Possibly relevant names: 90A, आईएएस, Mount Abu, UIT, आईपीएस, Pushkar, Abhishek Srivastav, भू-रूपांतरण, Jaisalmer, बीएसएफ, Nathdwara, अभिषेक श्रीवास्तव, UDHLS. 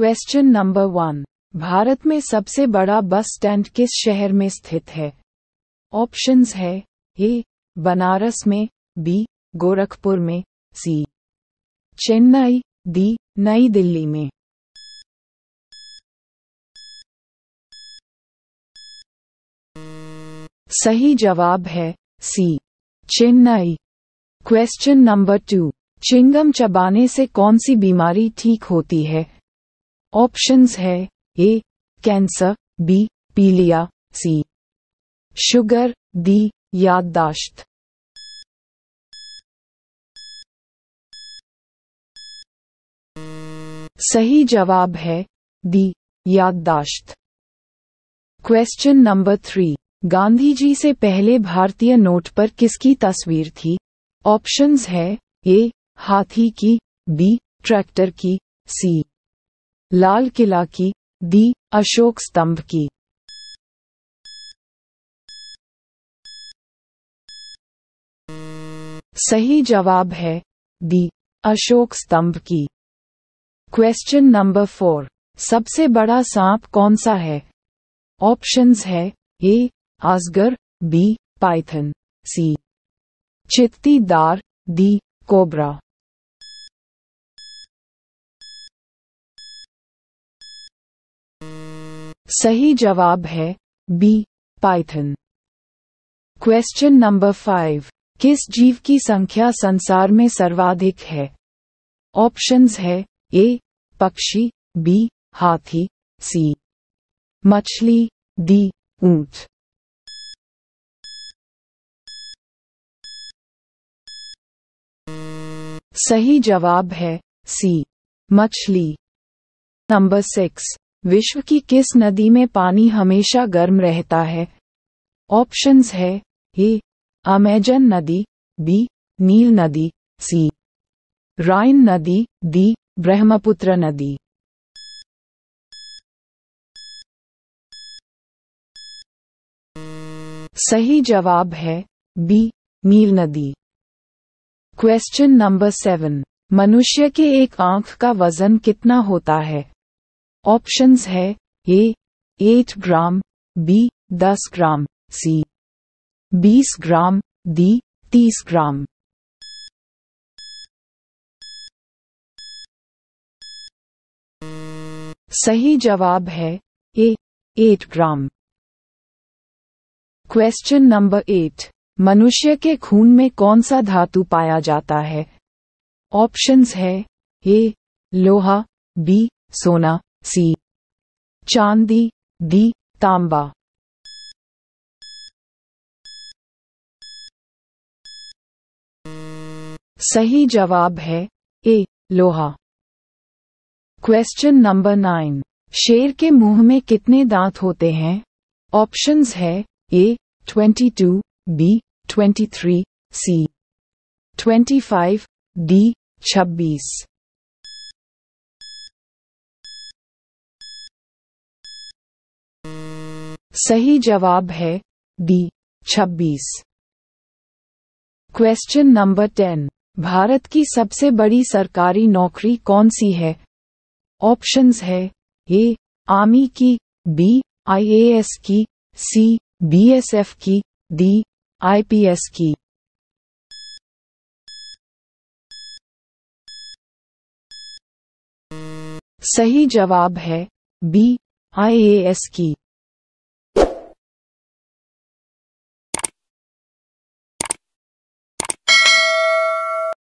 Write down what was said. Question number 1। Bharat में सबसे बड़ा बस स्टैंड किस शहर में स्थित है? ऑप्शंस है ए बनारस में, बी गोरखपुर में, सी चेन्नई, डी नई दिल्ली में। सही जवाब है सी चेन्नई। Question number 2। चिंगम चबाने से कौन सी बीमारी ठीक होती है? ऑप्शंस है ए कैंसर, बी पीलिया, सी शुगर, डी याददाश्त। सही जवाब है डी याददाश्त। Question number 3। गांधी जी से पहले भारतीय नोट पर किसकी तस्वीर थी? ऑप्शंस है ए हाथी की, बी ट्रैक्टर की, सी लाल किला की, डी अशोक स्तंभ की। सही जवाब है डी अशोक स्तंभ की। Question number 4। सबसे बड़ा सांप कौन सा है? ऑप्शंस है ए अजगर, बी पाइथन, सी चित्तीदार, डी कोबरा। सही जवाब है बी पाइथन। Question number 5। किस जीव की संख्या संसार में सर्वाधिक है? ऑप्शंस है ए पक्षी, बी हाथी, सी मछली, डी ऊंट। सही जवाब है सी मछली। नंबर 6। विश्व की किस नदी में पानी हमेशा गर्म रहता है? ऑप्शंस है ए अमेजन नदी, बी नील नदी, सी राइन नदी, डी ब्रह्मपुत्र नदी। सही जवाब है बी नील नदी। Question number 7। मनुष्य के एक आंख का वजन कितना होता है? ऑप्शंस है ए 8 ग्राम, बी 10 ग्राम, सी 20 ग्राम, डी 30 ग्राम। सही जवाब है ए 8 ग्राम। Question number 8। मनुष्य के खून में कौन सा धातु पाया जाता है? ऑप्शंस है ए लोहा, बी सोना, सी चांदी, डी तांबा। सही जवाब है ए लोहा। Question number 9। शेर के मुंह में कितने दांत होते हैं? ऑप्शंस है ए 22, बी 23, सी 25, डी 26। सही जवाब है डी 26। Question number 10। भारत की सबसे बड़ी सरकारी नौकरी कौन सी है? ऑप्शंस है ए आर्मी की, बी आईएएस की, सी बीएसएफ की, डी आईपीएस की। सही जवाब है बी आईएएस की।